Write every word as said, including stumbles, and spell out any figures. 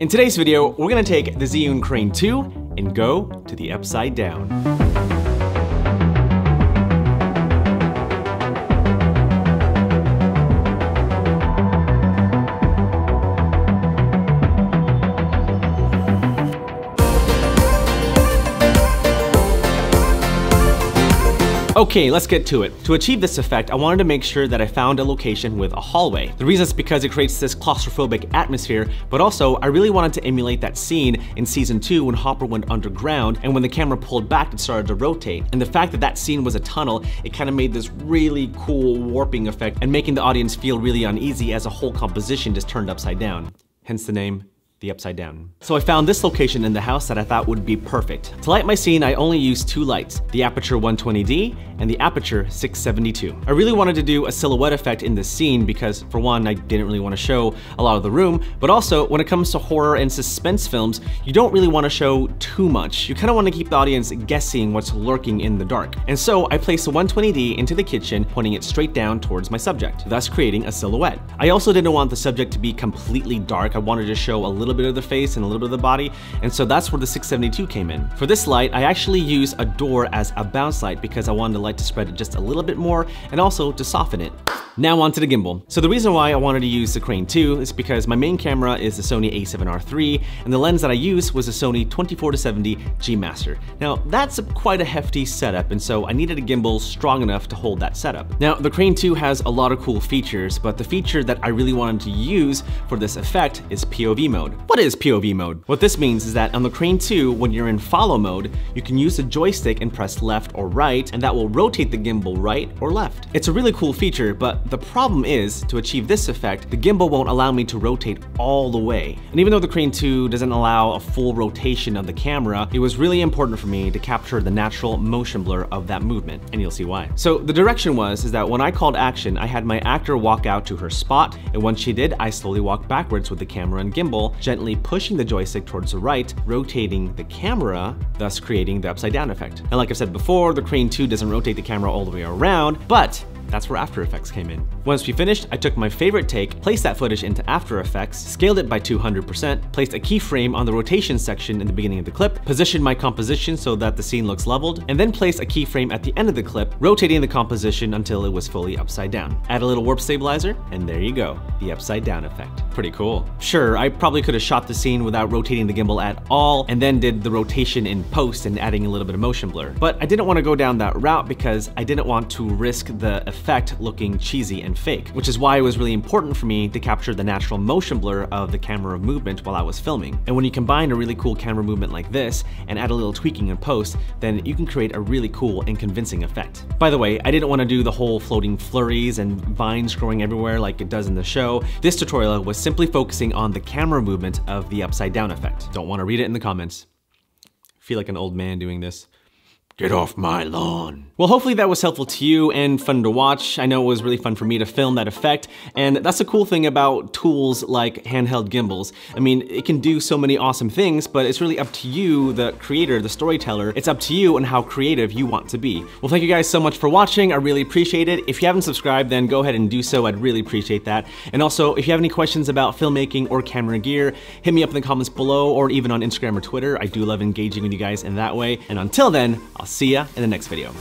In today's video, we're gonna take the Zhiyun Crane two and go to the upside down. Okay, let's get to it. To achieve this effect, I wanted to make sure that I found a location with a hallway. The reason is because it creates this claustrophobic atmosphere, but also I really wanted to emulate that scene in season two when Hopper went underground and when the camera pulled back, it started to rotate. And the fact that that scene was a tunnel, it kind of made this really cool warping effect and making the audience feel really uneasy as a whole composition just turned upside down. Hence the name. The upside down. So I found this location in the house that I thought would be perfect. To light my scene, I only used two lights, the Aputure one twenty D and the Aputure six seventy-two. I really wanted to do a silhouette effect in this scene because, for one, I didn't really want to show a lot of the room, but also when it comes to horror and suspense films, you don't really want to show too much. You kind of want to keep the audience guessing what's lurking in the dark. And so I placed the one twenty D into the kitchen, pointing it straight down towards my subject, thus creating a silhouette. I also didn't want the subject to be completely dark. I wanted to show a little bit of the face and a little bit of the body, and so that's where the six seventy-two came in. For this light, I actually used a door as a bounce light because I wanted the light to spread it just a little bit more and also to soften it. Now onto the gimbal. So the reason why I wanted to use the Crane two is because my main camera is the Sony a seven R three, and the lens that I used was the Sony twenty-four to seventy G Master. Now that's a, quite a hefty setup, and so I needed a gimbal strong enough to hold that setup. Now the Crane two has a lot of cool features, but the feature that I really wanted to use for this effect is P O V mode. What is P O V mode? What this means is that on the Crane two, when you're in follow mode, you can use the joystick and press left or right, and that will rotate the gimbal right or left. It's a really cool feature, but the problem is, to achieve this effect, the gimbal won't allow me to rotate all the way. And even though the Crane two doesn't allow a full rotation of the camera, it was really important for me to capture the natural motion blur of that movement, and you'll see why. So the direction was is that when I called action, I had my actor walk out to her spot, and once she did, I slowly walked backwards with the camera and gimbal, gently pushing the joystick towards the right, rotating the camera, thus creating the upside down effect. And like I've said before, the Crane two doesn't rotate the camera all the way around, but that's where After Effects came in. Once we finished, I took my favorite take, placed that footage into After Effects, scaled it by two hundred percent, placed a keyframe on the rotation section in the beginning of the clip, positioned my composition so that the scene looks leveled, and then placed a keyframe at the end of the clip, rotating the composition until it was fully upside down. Add a little warp stabilizer, and there you go, the upside down effect. Pretty cool. Sure, I probably could have shot the scene without rotating the gimbal at all, and then did the rotation in post and adding a little bit of motion blur. But I didn't want to go down that route because I didn't want to risk the effect effect looking cheesy and fake, which is why it was really important for me to capture the natural motion blur of the camera movement while I was filming. And when you combine a really cool camera movement like this and add a little tweaking in post, then you can create a really cool and convincing effect. By the way, I didn't want to do the whole floating flurries and vines growing everywhere like it does in the show. This tutorial was simply focusing on the camera movement of the upside down effect. Don't want to read it in the comments. I feel like an old man doing this. Get off my lawn. Well, hopefully that was helpful to you and fun to watch. I know it was really fun for me to film that effect, and that's the cool thing about tools like handheld gimbals. I mean, it can do so many awesome things, but it's really up to you, the creator, the storyteller. It's up to you and how creative you want to be. Well, thank you guys so much for watching. I really appreciate it. If you haven't subscribed, then go ahead and do so. I'd really appreciate that. And also, if you have any questions about filmmaking or camera gear, hit me up in the comments below or even on Instagram or Twitter. I do love engaging with you guys in that way. And until then, I'll see ya in the next video.